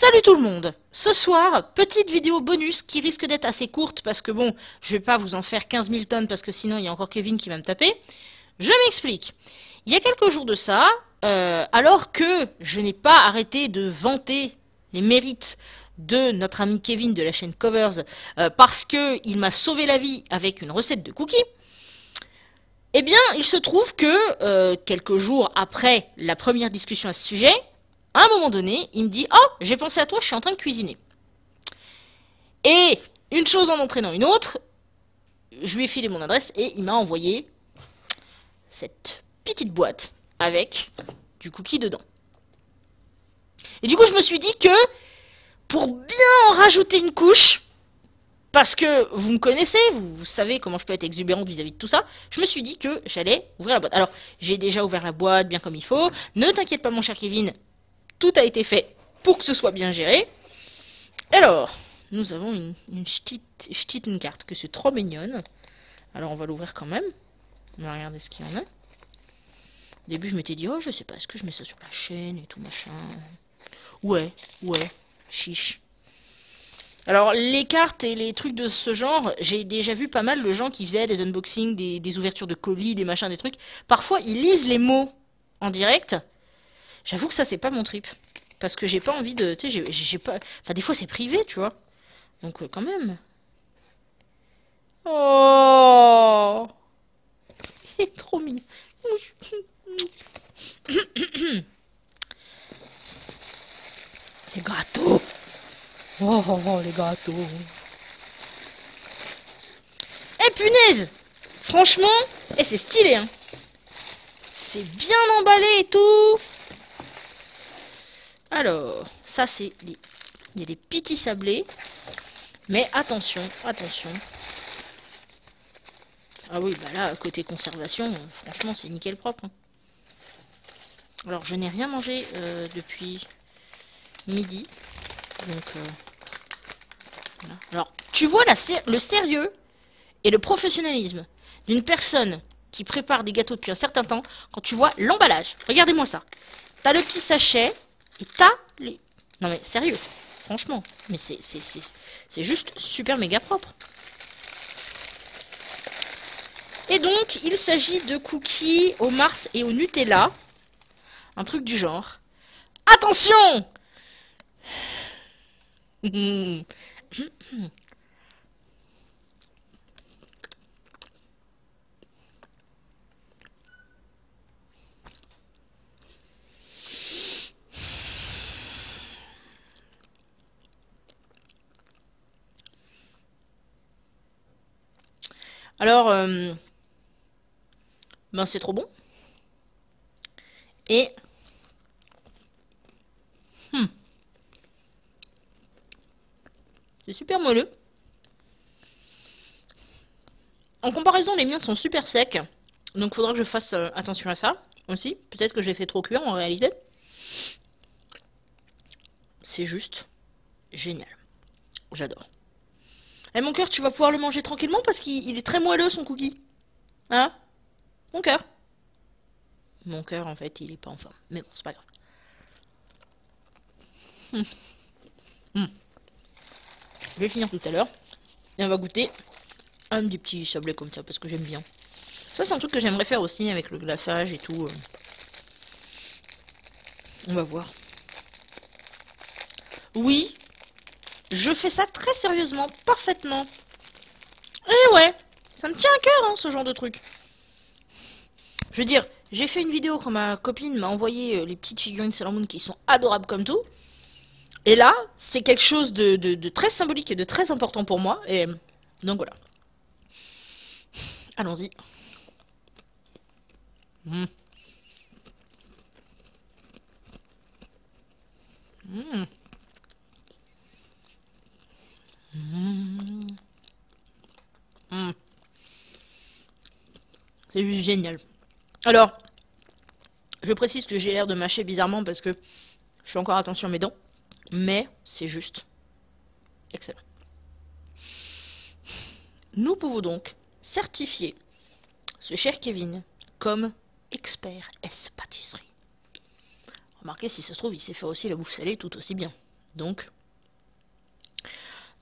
Salut tout le monde! Ce soir, petite vidéo bonus qui risque d'être assez courte parce que bon, je vais pas vous en faire 15 000 tonnes parce que sinon il y a encore Kevin qui va me taper. Je m'explique. Il y a quelques jours de ça, alors que je n'ai pas arrêté de vanter les mérites de notre ami Kevin de la chaîne Covers parce qu'il m'a sauvé la vie avec une recette de cookies, eh bien il se trouve que quelques jours après la première discussion à ce sujet, à un moment donné, il me dit « Oh, j'ai pensé à toi, je suis en train de cuisiner. » Et, une chose en entraînant une autre, je lui ai filé mon adresse et il m'a envoyé cette petite boîte avec du cookie dedans. Et du coup, je me suis dit que, pour bien en rajouter une couche, parce que vous me connaissez, vous savez comment je peux être exubérante vis-à-vis de tout ça, je me suis dit que j'allais ouvrir la boîte. Alors, j'ai déjà ouvert la boîte, bien comme il faut. Ne t'inquiète pas, mon cher Kevin, tout a été fait pour que ce soit bien géré. Alors, nous avons une petite carte, que c'est trop mignonne. Alors, on va l'ouvrir quand même. On va regarder ce qu'il y en a. Au début, je m'étais dit, oh, je sais pas, est-ce que je mets ça sur la chaîne et tout, machin. Ouais, chiche. Alors, les cartes et les trucs de ce genre, j'ai déjà vu pas mal de gens qui faisaient des unboxings, des ouvertures de colis, des machins, des trucs. Parfois, ils lisent les mots en direct. J'avoue que ça, c'est pas mon trip. Parce que j'ai pas envie de... Tu sais, j'ai pas... Enfin, des fois, c'est privé, tu vois. Donc, quand même. Oh, il est trop mignon. Les gâteaux. Oh, les gâteaux. Eh, punaise. Franchement, eh, c'est stylé, hein. C'est bien emballé et tout. Alors, ça c'est... Il y a des petits sablés. Mais attention, attention. Ah oui, bah là, côté conservation, franchement, c'est nickel propre. Hein. Alors, je n'ai rien mangé depuis midi. Donc, voilà. Alors, tu vois le sérieux et le professionnalisme d'une personne qui prépare des gâteaux depuis un certain temps quand tu vois l'emballage. Regardez-moi ça. T'as le petit sachet... Et t'as les... Non mais sérieux, franchement, mais c'est juste super méga propre. Et donc, il s'agit de cookies au Mars et au Nutella. Un truc du genre. Attention. Alors, ben c'est trop bon. Et... C'est super moelleux. En comparaison, les miens sont super secs. Donc, il faudra que je fasse attention à ça aussi. Peut-être que j'ai fait trop cuire en réalité. C'est juste génial. J'adore. Et mon cœur, tu vas pouvoir le manger tranquillement parce qu'il est très moelleux son cookie. Hein? Mon cœur. Mon cœur, en fait, il est pas en forme. Mais bon, c'est pas grave. Je vais finir tout à l'heure. Et on va goûter un petit sablé comme ça parce que j'aime bien. Ça, c'est un truc que j'aimerais faire aussi avec le glaçage et tout. On va voir. Oui! Je fais ça très sérieusement, parfaitement. Et ouais, ça me tient à cœur, hein, ce genre de truc. Je veux dire, j'ai fait une vidéo quand ma copine m'a envoyé les petites figurines Sailor Moon qui sont adorables comme tout. Et là, c'est quelque chose de très symbolique et de très important pour moi. Et donc voilà. Allons-y. C'est juste génial. Alors, je précise que j'ai l'air de mâcher bizarrement parce que je fais encore attention à mes dents, mais c'est juste excellent. Nous pouvons donc certifier ce cher Kevin comme expert S pâtisserie. Remarquez, si ça se trouve, il sait faire aussi la bouffe salée tout aussi bien. Donc,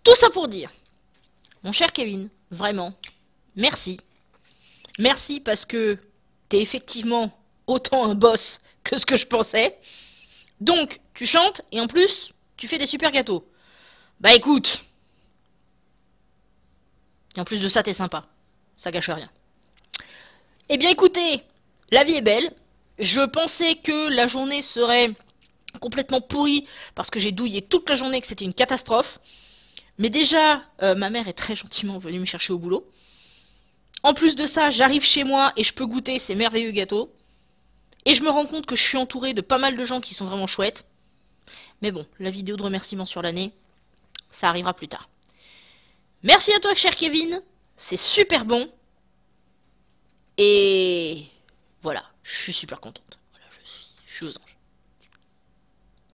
tout ça pour dire, mon cher Kevin, vraiment, merci. Merci parce que t'es effectivement autant un boss que ce que je pensais. Donc, tu chantes et en plus, tu fais des super gâteaux. Bah écoute. Et en plus de ça, t'es sympa. Ça gâche rien. Eh bien écoutez, la vie est belle. Je pensais que la journée serait complètement pourrie parce que j'ai douillé toute la journée, que c'était une catastrophe. Mais déjà, ma mère est très gentiment venue me chercher au boulot. En plus de ça, j'arrive chez moi et je peux goûter ces merveilleux gâteaux. Et je me rends compte que je suis entourée de pas mal de gens qui sont vraiment chouettes. Mais bon, la vidéo de remerciements sur l'année, ça arrivera plus tard. Merci à toi, cher Kevin. C'est super bon. Et voilà, je suis super contente. Voilà, je suis aux anges.